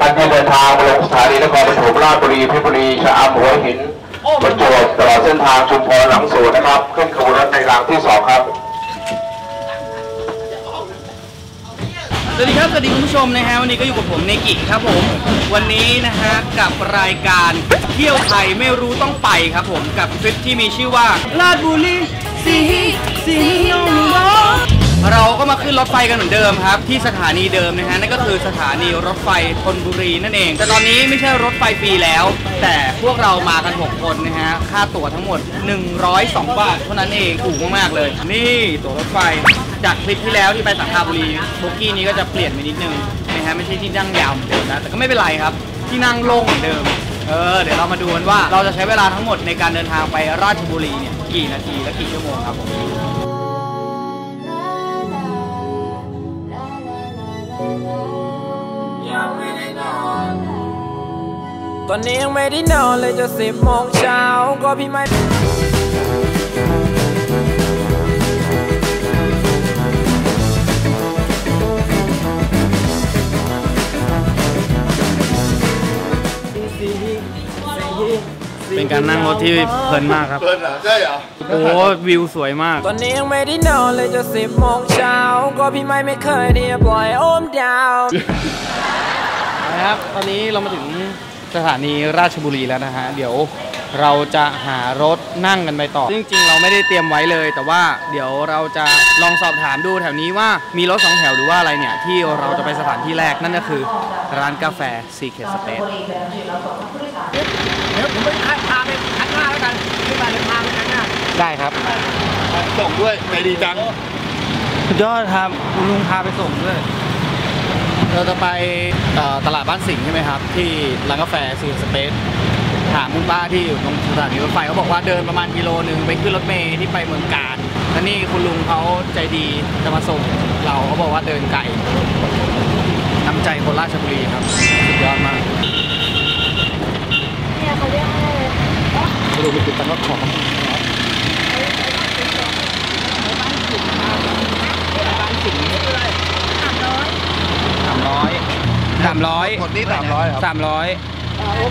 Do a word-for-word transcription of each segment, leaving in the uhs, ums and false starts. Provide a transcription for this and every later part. ท่านที่เดินทางมาลงสถานีนครปฐมราชบุรีเพชรบุรีชะอำหัวหินประจวบตลอดเส้นทางชุมพรหลังสูนนะครับขึ้นขบวนรถในรางที่สองครับสวัสดีครับสวัสดีคุณผู้ชมนะฮะวันนี้ก็อยู่กับผมเนกิครับผมวันนี้นะฮะกับรายการเที่ยวไทยไม่รู้ต้องไปครับผมกับทริปที่มีชื่อว่าราชบุรีสีสีน้องเราก็มาขึ้นรถไฟกันเหมือนเดิมครับที่สถานีเดิมนะฮะนั่นก็คือสถานีรถไฟธนบุรีนั่นเองแต่ตอนนี้ไม่ใช่รถไฟฟรีแล้วแต่พวกเรามากันหกคนนะฮะค่าตั๋วทั้งหมดหนึ่งร้อยสองบาทเท่านั้นเองถูกมากๆเลยนี่ตั๋วรถไฟจากคลิปที่แล้วที่ไปสังขบุรีโบกี้นี้ก็จะเปลี่ยนไปนิดนึงนะฮะไม่ใช่ที่นั่งยาวเหมือนเดิมนะแต่ก็ไม่เป็นไรครับที่นั่งโล่งเหมือนเดิมเออเดี๋ยวเรามาดูกันว่าเราจะใช้เวลาทั้งหมดในการเดินทางไปราชบุรีเนี่ยกี่นาทีและกี่ชั่วโมงครับผมตอนนี้ยังไม่ได้นอนเลยจะสิบโมงเช้าก็พี่ไม่เป็นการนั่งรถที่เพลินมากครับเพลินเหรอใช่เหรอโอ้วิวสวยมากตอนนี้ยังไม่ได้นอนเลยจะสิบโมงเช้าก็พี่ไม่ไม่เคยได้ปล่อยโอมดาวนะครับตอนนี้เรามาถึงสถานีราชบุรีแล้วนะฮะเดี๋ยวเราจะหารถนั่งกันไปต่อซึ่งจริงเราไม่ได้เตรียมไว้เลยแต่ว่าเดี๋ยวเราจะลองสอบถามดูแถวนี้ว่ามีรถสองแถวหรือว่าอะไรเนี่ยที่เราจะไปสถานที่แรกนั่นก็คือร้านกาแฟ Secret Space เดี๋ยวผมไปพาไปข้างหน้าแล้วกันที่บ้านเลยพาไปข้างหน้าได้ครับส่งด้วยไปดีจังสุดยอดครับคุณลุงพาไปส่งด้วยเราจะไปตลาดบ้านสิงห์ใช่ไหมครับที่ร้านกาแฟซีสเปซถามคุณป้าที่อยู่ตรงสถานีรถไฟเขาบอกว่าเดินประมาณกิโลนึงไปขึ้นรถเมล์ที่ไปเมืองการและนี่คุณลุงเขาใจดีจะมาส่งเราเขาบอกว่าเดินไกลน้ำใจคนราชบุรีครับสุดยอดมากเนี่ยเขาเรียกอะไรคุณลุงไปติดตั้งรถของบ้านสิงห์สามร้อยหมดนี่สามร้อยครับสามร้อย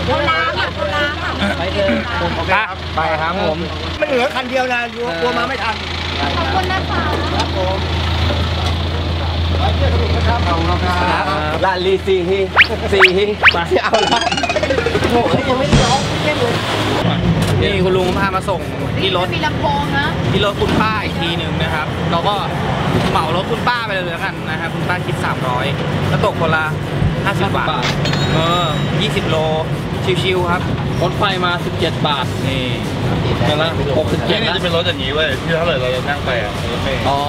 เขาล้างอ่ะเขาล้างอ่ะไปเลยผมไปครับไปครับผมไม่เหลือคันเดียวนะกลัวมาไม่ทันขอบคุณนะคะครับผมร้านเที่ยวสนุกนะครับเอาแล้วครับร้านลีซีฮีซีฮีมาที่เอาแล้วโหยังไม่ร้องไม่เลยนี่คุณลุงพามาส่งที่รถมีลำโพงนะที่รถคุณป้าอีกทีหนึ่งนะครับเราก็เหมารถคุณป้าไปเลยแล้วกันนะครับคุณป้าคิดสามร้อยแล้วตกคนละห้าสิบบาทเออยี่สิบโลชิวๆครับรถไฟมาสิบเจ็ดบาทนี่นั่นละหกสิบเจ็ดนี่จะเป็นรถอย่างนี้เว้ยที่เท่าไหร่เราจะนั่งไปอ่ะรถเมล์อ๋อ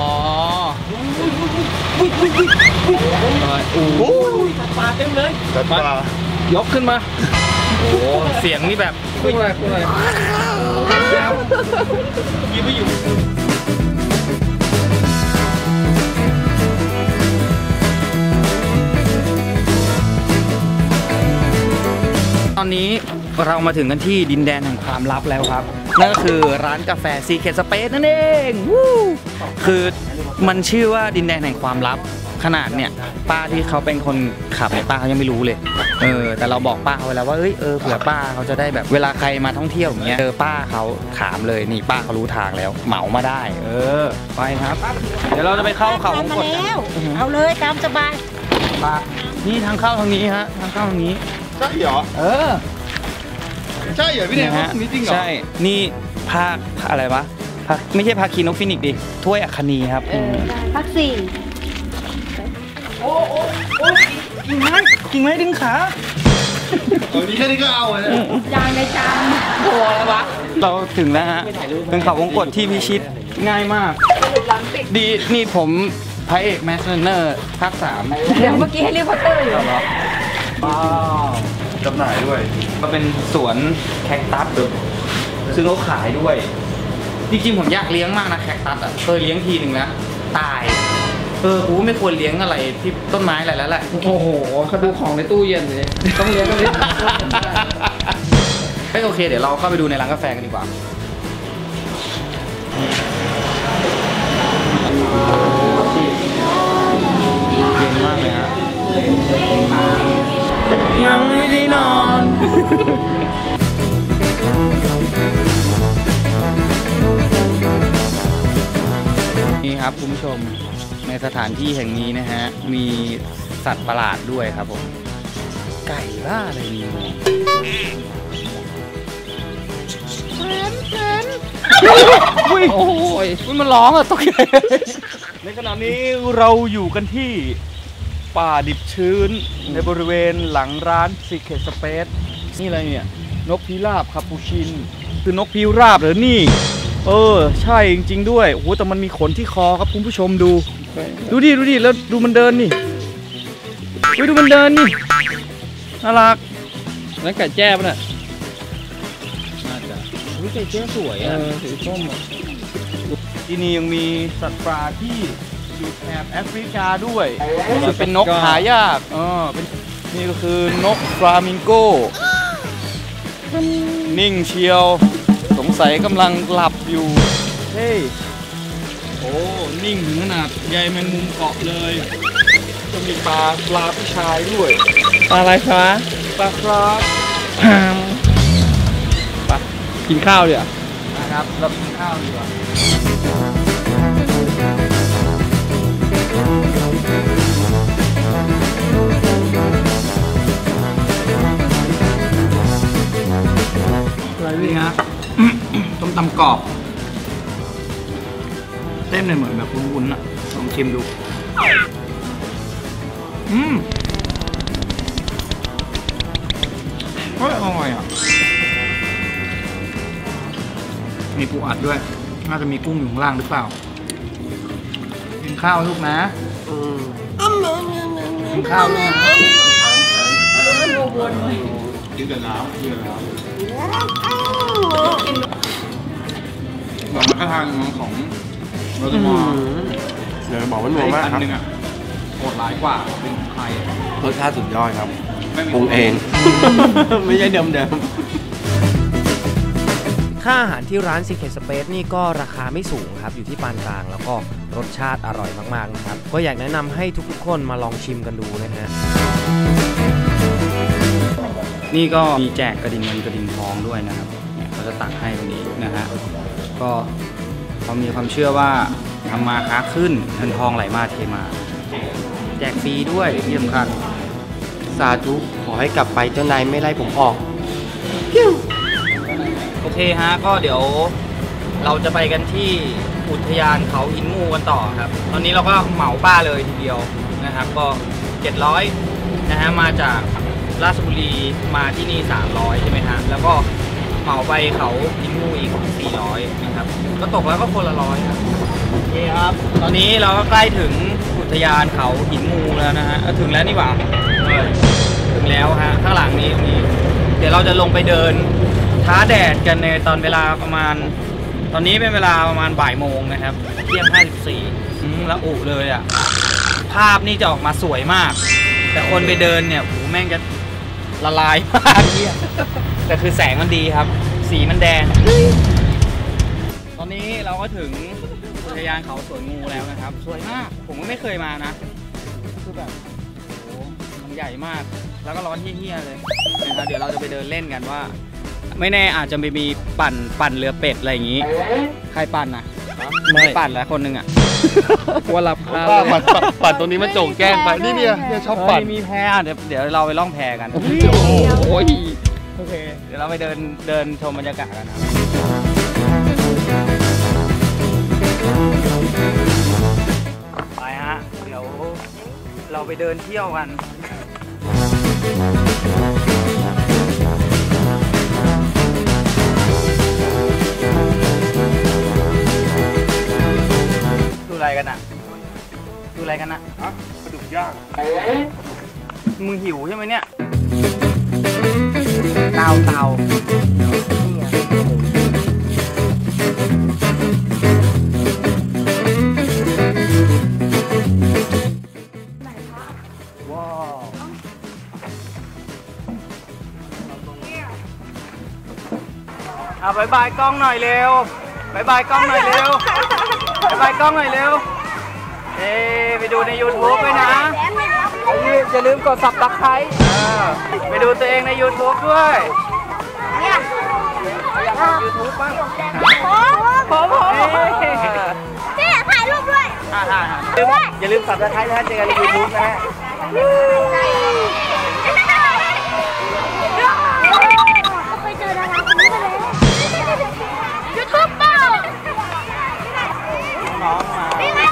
โอ้โหปลาเต็มเลยปลายกขึ้นมาโอ้โหเสียงนี่แบบขึ้นมาขึ้นมายิ้มไม่อยู่ตอนนี้เรามาถึงกันที่ดินแดนแห่งความลับแล้วครับนั่นก็คือร้านกาแฟ Secret Space นั่นเองคือมันชื่อว่าดินแดนแห่งความลับขนาดเนี่ยป้าที่เขาเป็นคนขับป้าเขายังไม่รู้เลยเออแต่เราบอกป้าเขาแล้วว่าเอ้ยเออเผื่อป้าเขาจะได้แบบเวลาใครมาท่องเที่ยวอย่างเงี้ยเออป้าเขาถามเลยนี่ป้าเขารู้ทางแล้วเหมามาได้เออไปครับเดี๋ยวเราจะไปเข้าเขาของกดเอาเลยตามสบายป้านี่ทางเข้าทางนี้ฮะทางเข้าทางนี้ใช่เหรอเออใช่เหรอพี่เดชครับนี่จริงเหรอใช่นี่ภาคอะไรวะภาคไม่ใช่ภาคีนกฟินิกซ์ดิถ้วยอัคนีครับภาคสี่โอ้โอ้โอ้กิ่งไม้กิ่งไม้ดึงขาตอนนี้แค่นี้ก็เอาเลยยางในจานโอ้อะไรวะเราถึงแล้วฮะเป็นเขาวงกตที่พิชิตง่ายมากดีนี่ผมพระเอกแมสเซนเนอร์ภาคสามเดี๋ยวเมื่อกี้ให้เรียกพัตเตอร์อยู่เหรอว้าวจำหน่ายด้วยก็เป็นสวนแคคตัสซึ่งเขาขายด้วยจริงๆผมอยากเลี้ยงมากนะแคคตัสอ่ะเคยเลี้ยงทีหนึ่งแล้วตายเออกูไม่ควรเลี้ยงอะไรที่ต้นไม้อะไรแล้วแหละโอ้โหเขาดูของในตู้เย็นเลยต้องเลี้ยงต้องเลี้ยงไม่โอเคเดี๋ยวเราเข้าไปดูในร้านกาแฟกันดีกว่าเย็นมากเลยฮะ ยังไม่ได้นอนนี่ครับคุณผู้ชมในสถานที่แห่งนี้นะฮะมีสัตว์ประหลาดด้วยครับผมไก่บ้าอะไรนี่อุ้ยโอ้ยมันร้องอะตกใจในขณะนี้เราอยู่กันที่ป่าดิบชื้นในบริเวณหลังร้านซีเคทสเปซนี่อะไรเนี่ยนกพิราบคาปูชินคือนกพิราบเหรอนี่เออใช่จริงๆด้วยโอ้โหแต่มันมีขนที่คอครับคุณผู้ชมดูดูดิดูดิแล้วดูมันเดินนี่ดูมันเดินนี่น่ารักนั่นไก่แจ้ป่ะน่ะน่าจะไก่แจ้สวยอ่ะสีส้มที่นี่ยังมีสัตว์ปลาที่อยู่แถบแอฟริกาด้วยจะเป็นนกหายากอ๋อเป็นนี่ก็คือนกฟลามิงโก้นิ่งเชียวสงสัยกำลังหลับอยู่เฮ้ยโอ้นิ่งถึงขนาดใยแมงมุมเกาะเลยจะมีปลาปลาผู้ชายด้วยปลาอะไรคะปลาครับปลากินข้าวเดี๋ยวนะครับเรากินข้าวดีกว่าอะไรนี่ฮะต้มตำกรอบเต้นเหมือนแบบวุ้นๆนะลองชิมดูอืมอร่อยอ่ะมีปูอัดด้วยน่าจะมีกุ้งอยู่ข้างล่างหรือเปล่ากินข้าวลูกนะกินข้าวนะกินแต่น้ำกินแต่น้ำแบบมันก็ทางของเราจะมองเดี๋ยวบอกว่าหนัวมากครับโหดร้ายกว่าเป็นไทยรสชาติสุดยอดครับปรุงเองไม่ใช่เดิมๆค่าอาหารที่ร้าน ซี เค Space นี่ก็ราคาไม่สูงครับอยู่ที่ปานกลางแล้วก็รสชาติอร่อยมากๆนะครับก็อยากแนะนำให้ทุกๆคนมาลองชิมกันดูนะฮะนี่ก็มีแจกกระดิ่งเงินกระดิ่งทองด้วยนะครับเขาจะตักให้ตรงนี้นะฮะก็เขามีความเชื่อว่าทำมาค้าขึ้นเงินทองไหลมาเทมาแจกฟรีด้วยที่สำคัญสาธุขอให้กลับไปเจ้านายไม่ไล่ผมออกโอเคฮะก็เดี๋ยวเราจะไปกันที่อุทยานเขาหินงูกันต่อครับตอนนี้เราก็เหมาป้าเลยทีเดียวนะครับก็เจ็ดร้อยนะฮะมาจากราชบุรีมาที่นี่สามร้อยใช่ไหมฮะแล้วก็เหมาไปเขาหินงูอีกสี่ร้อยนะครับก็ตกแล้วก็คนละร้อยครับโอเคครับตอนนี้เราก็ใกล้ถึงอุทยานเขาหินงูแล้วนะฮะถึงแล้วนี่หว่าถึงแล้วฮะข้างหลังนี้มีเดี๋ยวเราจะลงไปเดินท้าแดดกันในตอนเวลาประมาณตอนนี้เป็นเวลาประมาณบ่ายโมงนะครับเที่ยงห้าสิบสี่ละอุเลยอ่ะภาพนี่จะออกมาสวยมากแต่คนไปเดินเนี่ยโหแม่งจะละลายมากเนี่ยแต่คือแสงมันดีครับสีมันแดงตอนนี้เราก็ถึงอุทยานเขาสวนงูแล้วนะครับสวยมากผมก็ไม่เคยมานะคือแบบโอ้มันใหญ่มากแล้วก็ร้อนเฮี้ยๆเลยนะครับเดี๋ยวเราจะไปเดินเล่นกันว่าไม่แน่อาจจะมีปั่นปั่นเรือเป็ดอะไรอย่างนี้ใครปั่นนะไม่ปั่นแล้วคนหนึ่งอ่ะกลัวหลับคาปั่นตรงนี้มันโจงแกล้งไปนี่เนี่ยชอบปั่นมีแพเดี๋ยวเดี๋ยวเราไปล่องแพกันโอ้ยโอเคเดี๋ยวเราไปเดินเดินชมบรรยากาศกันนะไปฮะเดี๋ยวเราไปเดินเที่ยวกันดูอะไรกันอ่ะดูอะไรกันอ่ะกระดูกย่างมึงหิวใช่ไหมเนี่ยเตาเตาเอาบายบายกล้องหน่อยเร็วบายบายกล้องหน่อยเร็วบายบายกล้องหน่อยเร็วเอ๊ไปดูใน ยูทูบ ด้วยนะอย่าลืมกดซับสไครบ์ไป ตัวเองใน ยูทูบ ด้วยเนี่ยอยากทำ ยูทูบ บ้างผมผมพี่ถ่ายรูปด้วยอย่าลืมสับตะไคร้นะเจอกันใน ยูทูบ นะฮะเคยเจอดาราคนนี้ไปแล้ว ยูทูบ น้องมาพี่มา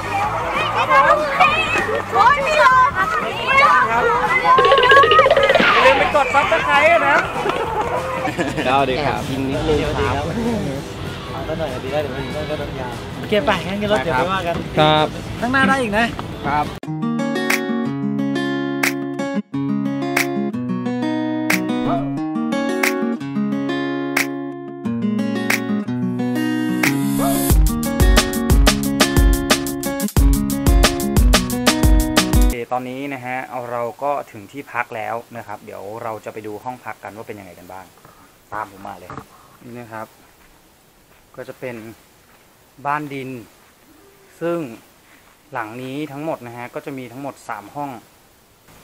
โอ้ยไม่รอลืมไปกดซับสไครบ์นะก็ดีครับยิงนิดนึงครับก็หน่อยดีได้เดี๋ยวมันก็ต้องยาวเก็บไปงั้นก็รถเดี๋ยวไปว่ากันครับข้างหน้าได้อีกนะครับตอนนี้นะฮะเอาเราก็ถึงที่พักแล้วนะครับเดี๋ยวเราจะไปดูห้องพักกันว่าเป็นยังไงกันบ้างตามผมมาเลยนี่นะครับก็จะเป็นบ้านดินซึ่งหลังนี้ทั้งหมดนะฮะก็จะมีทั้งหมดสามห้อง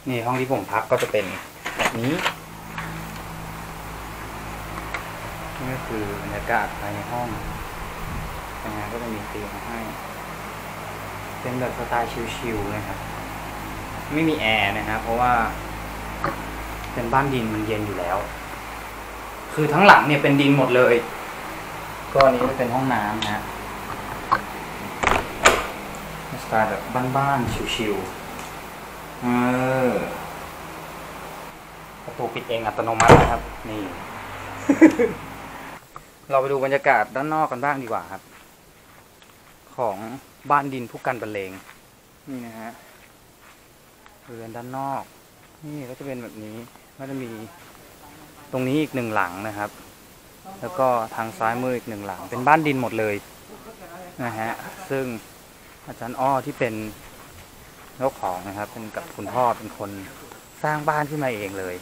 นี่ห้องที่ผมพักก็จะเป็นแบบนี้นี่ก็คือบรรยากาศภายในห้องนะฮะก็จะมีเตียงให้เป็นแบบสไตล์ชิลๆนะครับไม่มีแอร์นะครับเพราะว่าเป็นบ้านดินมันเย็นอยู่แล้วคือทั้งหลังเนี่ยเป็นดินหมดเลยก็นี้จะเป็นห้องน้ำนะสไตล์แบบบ้านๆชิวๆเออประตูปิดเองอัตโนมัตินะครับนี่ เราไปดูบรรยากาศด้านนอกกันบ้างดีกว่าครับของบ้านดินผู้กันบรรเลงนี่นะฮะเรือนด้านนอกนี่ก็จะเป็นแบบนี้ก็จะมีตรงนี้อีกหนึ่งหลังนะครับแล้วก็ทางซ้ายมืออีกหนึ่งหลังเป็นบ้านดินหมดเลยนะฮะซึ่งอาจารย์อ้อที่เป็นเจ้าของนะครับเป็นกับคุณพ่อเป็นคนสร้างบ้านขึ้นมาเองเลย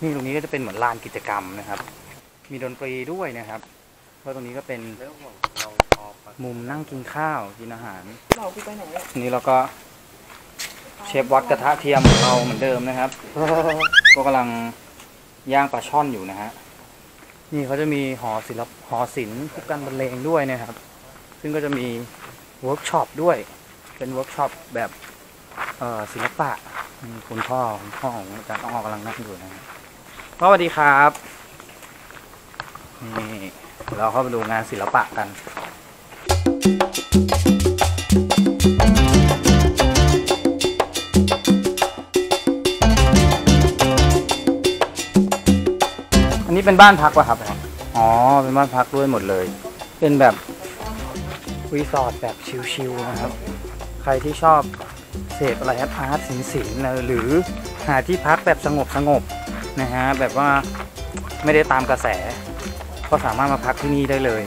นี่ตรงนี้ก็จะเป็นเหมือนลานกิจกรรมนะครับมีดนตรีด้วยนะครับเพราะตรงนี้ก็เป็นมุมนั่งกินข้าวกินอาหารนี่เราก็เชฟวัดกระทะเทียมเราเหมือนเดิมนะครับก็กำลังย่างปลาช่อนอยู่นะฮะนี่เขาจะมีหอศิลป์หอศิลป์ผู้กันบรรเลงด้วยนะครับซึ่งก็จะมีเวิร์กช็อปด้วยเป็นเวิร์กช็อปแบบศิลปะคุณพ่อคุณพ่อของอาจารย์อ้อกำลังนั่งอยู่นะฮะสวัสดีครับนี่เราเข้าไปดูงานศิลปะกันนี่เป็นบ้านพักวะครับอ๋อเป็นบ้านพักด้วยหมดเลยเป็นแบบรีสอร์ทแบบชิลๆนะครับใครที่ชอบเสพอะไรอาร์ตศิลป์ๆหรือหาที่พักแบบสงบสงบนะฮะแบบว่าไม่ได้ตามกระแสก็สามารถมาพักที่นี่ได้เลย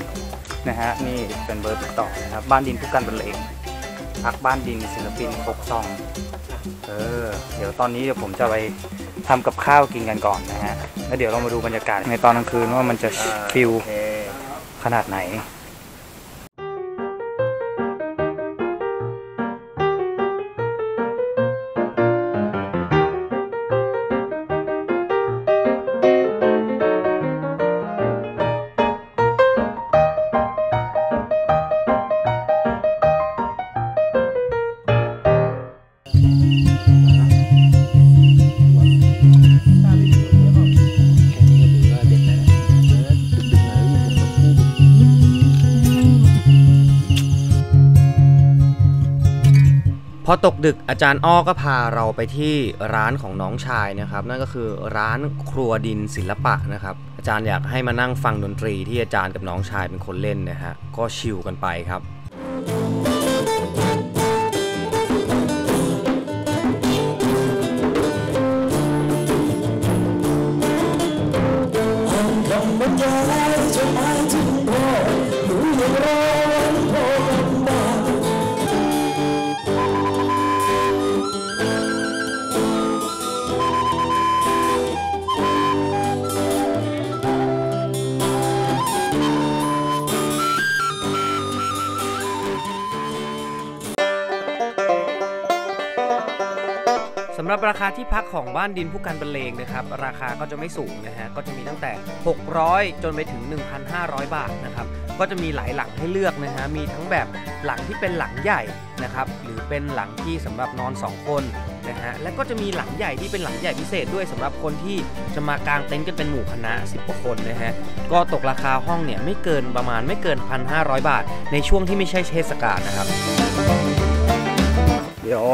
นะฮะนี่เป็นเบอร์ติดต่อนะครับบ้านดินผู้กันบรรเลงพักบ้านดินศิลปินฟกซองเออเดี๋ยวตอนนี้เดี๋ยวผมจะไปทำกับข้าวกินกันก่อนนะฮะแล้วเดี๋ยวเรามาดูบรรยากาศในตอนกลางคืนว่ามันจะฟิลขนาดไหนพอตกดึกอาจารย์อ้อก็พาเราไปที่ร้านของน้องชายนะครับนั่นก็คือร้านครัวดินศิลปะนะครับอาจารย์อยากให้มานั่งฟังดนตรีที่อาจารย์กับน้องชายเป็นคนเล่นนะฮะก็ชิลกันไปครับส รับราคาที่พักของบ้านดินผู้กันบรรเลงนะครับราคาก็จะไม่สูงนะฮะก็จะมีตั้งแต่หกร้อยจนไปถึง หนึ่งพันห้าร้อย บาทนะครับก็จะมีหลายหลังให้เลือกนะฮะมีทั้งแบบหลังที่เป็นหลังใหญ่นะครับหรือเป็นหลังที่สำหรับนอนสองคนนะฮะและก็จะมีหลังใหญ่ที่เป็นหลังใหญ่พิเศษด้วยสำหรับคนที่จะมากางเต็นท์กันเป็นหมู่คณะสิบกว่าคนนะฮะก็ตกราคาห้องเนี่ยไม่เกินประมาณไม่เกิน หนึ่งพันห้าร้อย บาทในช่วงที่ไม่ใช่เทศกาลนะครับเดี๋ยว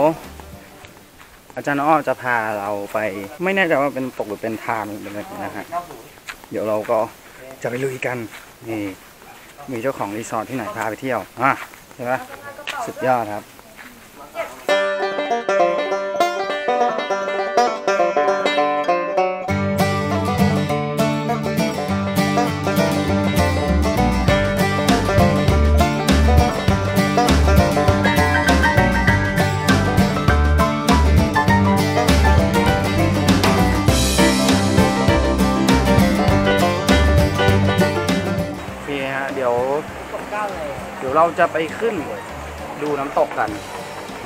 อาจารย์อ้อจะพาเราไปไม่แน่ใจว่าเป็นตกหรือเป็นทางเป็นอะไรนะฮะเดี๋ยวเราก็จะไปลุยกันนี่มีเจ้าของรีสอร์ทที่ไหนพาไปเที่ยวอ่ะใช่ไหมสุดยอดครับเดี๋ยวเราจะไปขึ้นดูน้ำตกกัน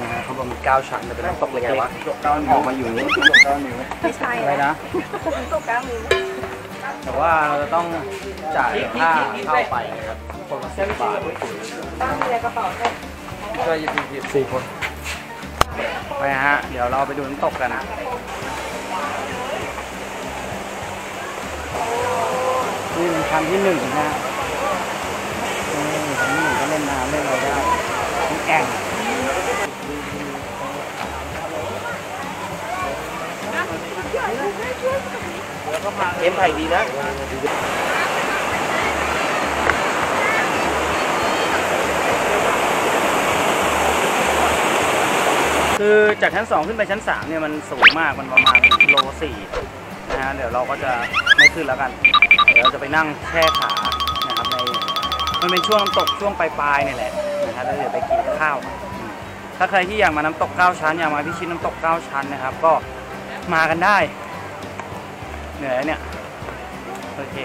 นะฮะเขาบอกมีเก้าชั้นแต่เป็นน้ำตกเล็กๆวะออกมาอยู่นี่ตกเก้านิ้วไม่ใช่เลยนะตกเก้านิ้วแต่ว่าเราจะต้องจ่ายค่าเข้าไปนะครับคนละสิบบาทตั้งในกระเป๋าใช่ใช่ยี่สิบสี่คนไปฮะเดี๋ยวเราไปดูน้ำตกกันนะนี่เป็นชั้นที่หนึ่งนะเล่นน้ำเล่นอะไรได้มีแอ่งเข็มไผ่ดีนะคือจากชั้นสองขึ้นไปชั้นสามเนี่ยมันสูงมากมันประมาณโลสี่นะฮะเดี๋ยวเราก็จะไม่ขึ้นแล้วกันเดี๋ยวเราจะไปนั่งแช่ขานะครับในมันเป็นช่วงน้ำตกช่วงปลายๆนี่แหละนะครับแล้วเดี๋ยวไปกินข้าวถ้าใครที่อยากมาน้ำตกเก้าชั้นอยากมาพิชิตน้ำตกเก้าชั้นนะครับก็มากันได้เหนื่อยเนี่ยโอเค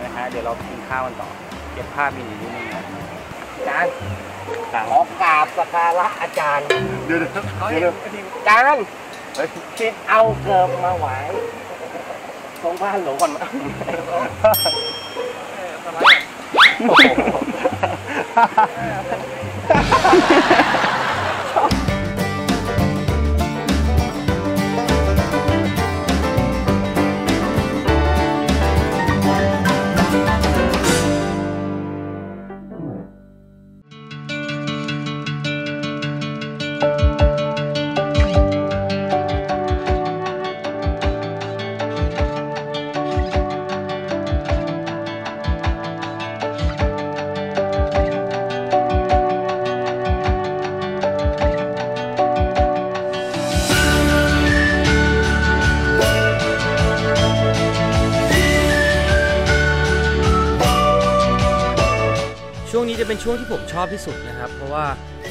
นะฮะเดี๋ยวเราไปกินข้าวกันต่อเก็บภาพมีนิดนึงนะอาจารย์ขอกราบสักการะอาจารย์เดี๋ยวๆอาจารย์คิดเอาเกิบมาไหวตรงบ้านหลวงก่อนมาชอบเป็นช่วงที่ผมชอบที่สุดนะครับเพราะว่า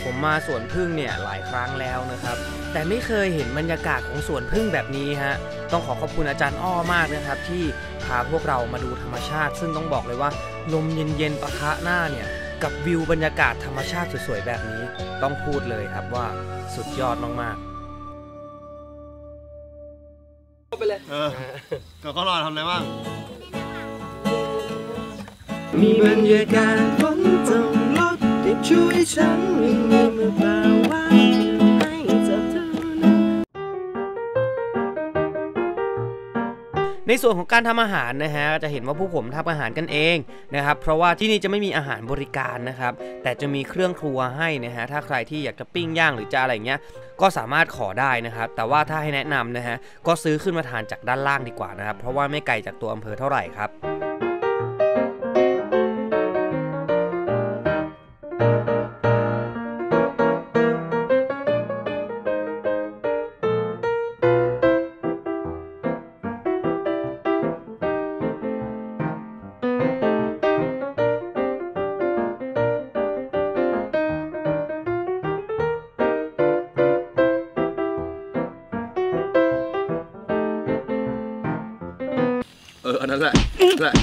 ผมมาสวนผึ้งเนี่ยหลายครั้งแล้วนะครับแต่ไม่เคยเห็นบรรยากาศของสวนผึ้งแบบนี้ฮะต้องขอขอบคุณอาจารย์อ้อมากนะครับที่พาพวกเรามาดูธรรมชาติซึ่งต้องบอกเลยว่าลมเย็นๆปะทะหน้าเนี่ยกับวิวบรรยากาศธรรมชาติสวยๆแบบนี้ต้องพูดเลยครับว่าสุดยอดมากๆไปเลยเออก็เขารอทำอะไรบ้างมีบรรยากาศฝนตกลดที่ช่วยฉันวิ่งมือเปล่าว่าให้เธอเท่านั้นในส่วนของการทำอาหารนะฮะจะเห็นว่าผู้ผมทำอาหารกันเองนะครับเพราะว่าที่นี่จะไม่มีอาหารบริการนะครับแต่จะมีเครื่องครัวให้นะฮะถ้าใครที่อยากจะปิ้งย่างหรือจะอะไรเงี้ยก็สามารถขอได้นะครับแต่ว่าถ้าให้แนะนำนะฮะก็ซื้อขึ้นมาทานจากด้านล่างดีกว่านะครับเพราะว่าไม่ไกลจากตัวอำเภอเท่าไหร่ครับอันนั้นแหละแหละ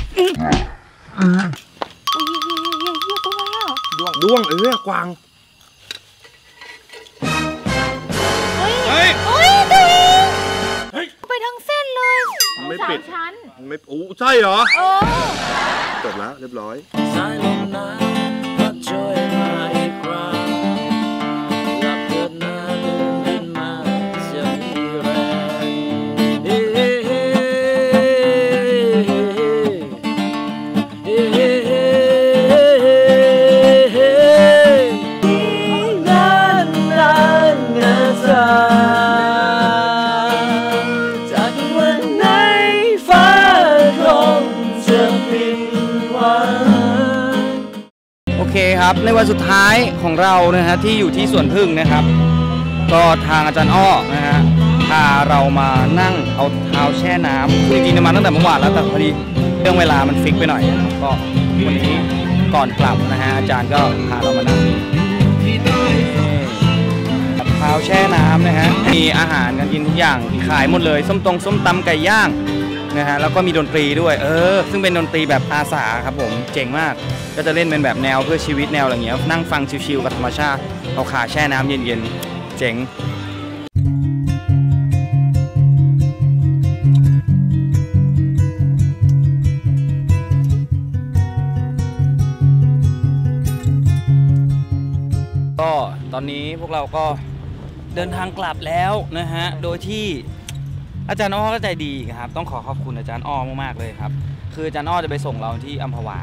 อ่าด้วงด้วงเออกวางเฮ้ยเฮ้ย ไม่ปิดไม่อู้ใช่เหรอจบแล้วเรียบร้อยครับในวันสุดท้ายของเรานะฮะที่อยู่ที่สวนพึ่งนะครับก็ทางอาจารย์อ้อนะฮะพาเรามานั่งเอาเท้าแช่น้ำคือจริงๆมาตั้งแต่เมื่อวานแล้วแต่พอดีเรื่องเวลามันฟิกไปหน่อยนะครับก็วันนี้ก่อนกลับนะฮะอาจารย์ก็พาเรามานั่งเท้าแช่น้ำนะฮะมีอาหารการกินทุกอย่างขายหมดเลยส้มตรงส้มตำไก่ย่างนะฮะแล้วก็มีดนตรีด้วยเออซึ่งเป็นดนตรีแบบอาสาครับผมเจ๋งมากก็จะเล่นเป็นแบบแนวเพื่อชีวิตแนวอะไรเงี้ยนั่งฟังชิลๆกับธรรมชาติเอาขาแช่น้ำเย็นๆเจ๋งก็ตอนนี้พวกเราก็เดินทางกลับแล้วนะฮะโดยที่อาจารย์อ้อก็ใจดีครับต้องขอขอบคุณอาจารย์อ้อมากๆเลยครับคืออาจารย์อ้อจะไปส่งเราที่อัมพวา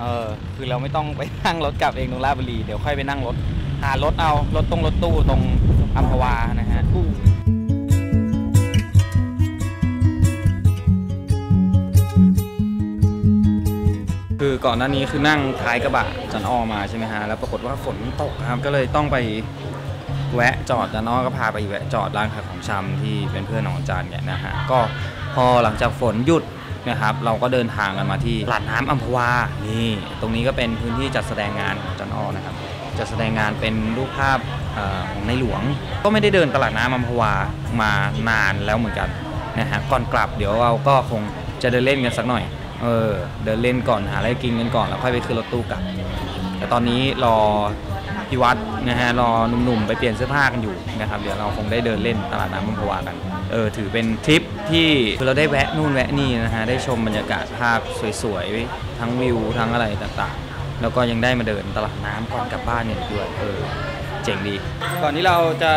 เออคือเราไม่ต้องไปนั่งรถกลับเองตรงราชบุรีเดี๋ยวค่อยไปนั่งรถหารถเอารถตรงรถตู้ตรงอัมพวานะฮะคือก่อนหน้านี้คือนั่งท้ายกระบะอาจารย์อ้อมาใช่ไหมฮะแล้วปรากฏว่าฝนตกครับก็เลยต้องไปแวะจอดอาจารย์อ้อก็พาไปแวะจอดร้านขายของชำที่เป็นเพื่อนของอาจารย์เนี่ยนะฮะก็พอหลังจากฝนหยุดนะครับเราก็เดินทางกันมาที่ตลาดน้ำอัมพวานี่ตรงนี้ก็เป็นพื้นที่จัดแสดงงานของอาจารย์อ้อนะครับจัดแสดงงานเป็นรูปภาพของในหลวงก็ไม่ได้เดินตลาดน้ำอัมพวามานานแล้วเหมือนกันนะฮะก่อนกลับเดี๋ยวเราก็คงจะเดินเล่นกันสักหน่อยเออเดินเล่นก่อนหาอะไรกินกันก่อนแล้วค่อยไปขึ้นรถตู้กลับแต่ตอนนี้รอพี่วัดนะฮะรอหนุ่มๆไปเปลี่ยนเสื้อผ้ากันอยู่นะครับเดี๋ยวเราคงได้เดินเล่นตลาดน้ำอัมพวากันเออถือเป็นทริปที่เราได้แวะนู่นแวะนี่นะฮะได้ชมบรรยากาศภาพสวยๆทั้งวิวทั้งอะไรต่างๆแล้วก็ยังได้มาเดินตลาดน้ำก่อนกลับบ้านเนี่ยด้วยเออเจ๋งดีก่อนที่เราจะ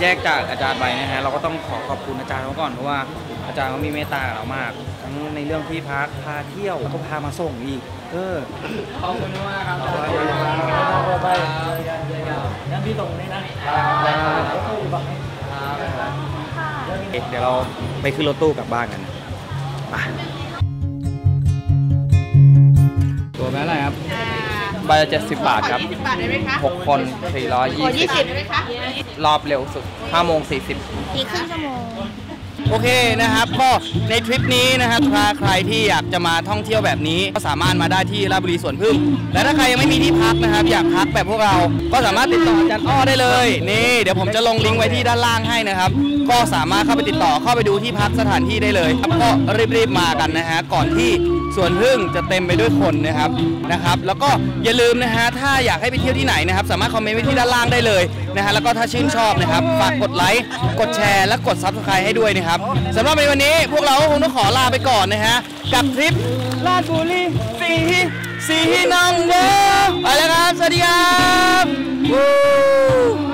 แยกจากอาจารย์ไปนะฮะเราก็ต้องขอขอบคุณอาจารย์เขาก่อนเพราะว่าอาจารย์เขามีเมตตาเรามากทั้งในเรื่องที่พักพาเที่ยวแล้วก็พามาส่งอีกเออขอบคุณมากครับไปนั่นพี่ตรงนี้นะเดี๋ยวเราไปขึ้นรถตู้กลับบ้านกันตัวแม่อะไรครับใบละเจ็ดสิบบาทครับหกคนสี่ร้อยยี่สิบรอบเร็วสุดห้าโมงสี่สิบอีกครึ่งชั่วโมงโอเคนะครับก็ในทริปนี้นะครับถ้าใครที่อยากจะมาท่องเที่ยวแบบนี้ก็สามารถมาได้ที่ราชบุรีสวนพึ่งและถ้าใครยังไม่มีที่พักนะครับอยากพักแบบพวกเราก็สามารถติดต่ออาจารย์อ้อได้เลยนี่เดี๋ยวผมจะลงลิงก์ไว้ที่ด้านล่างให้นะครับก็สามารถเข้าไปติดต่อเข้าไปดูที่พักสถานที่ได้เลยครับก็รีบๆมากันนะฮะก่อนที่สวนพึ่งจะเต็มไปด้วยคนนะครับนะครับแล้วก็อย่าลืมนะฮะถ้าอยากให้ไปเที่ยวที่ไหนนะครับสามารถคอมเมนต์ไว้ที่ด้านล่างได้เลยนะฮะแล้วก็ถ้าชื่นชอบนะครับฝากกดไลค์กดแชร์และกดซับสไครต์ให้ด้วยนะครับสำหรับในวันนี้พวกเราคงต้องขอลาไปก่อนนะฮะกับทริปราชบุรีสีสีน้องเวอร์ไปแล้วครับสวัสดีครับ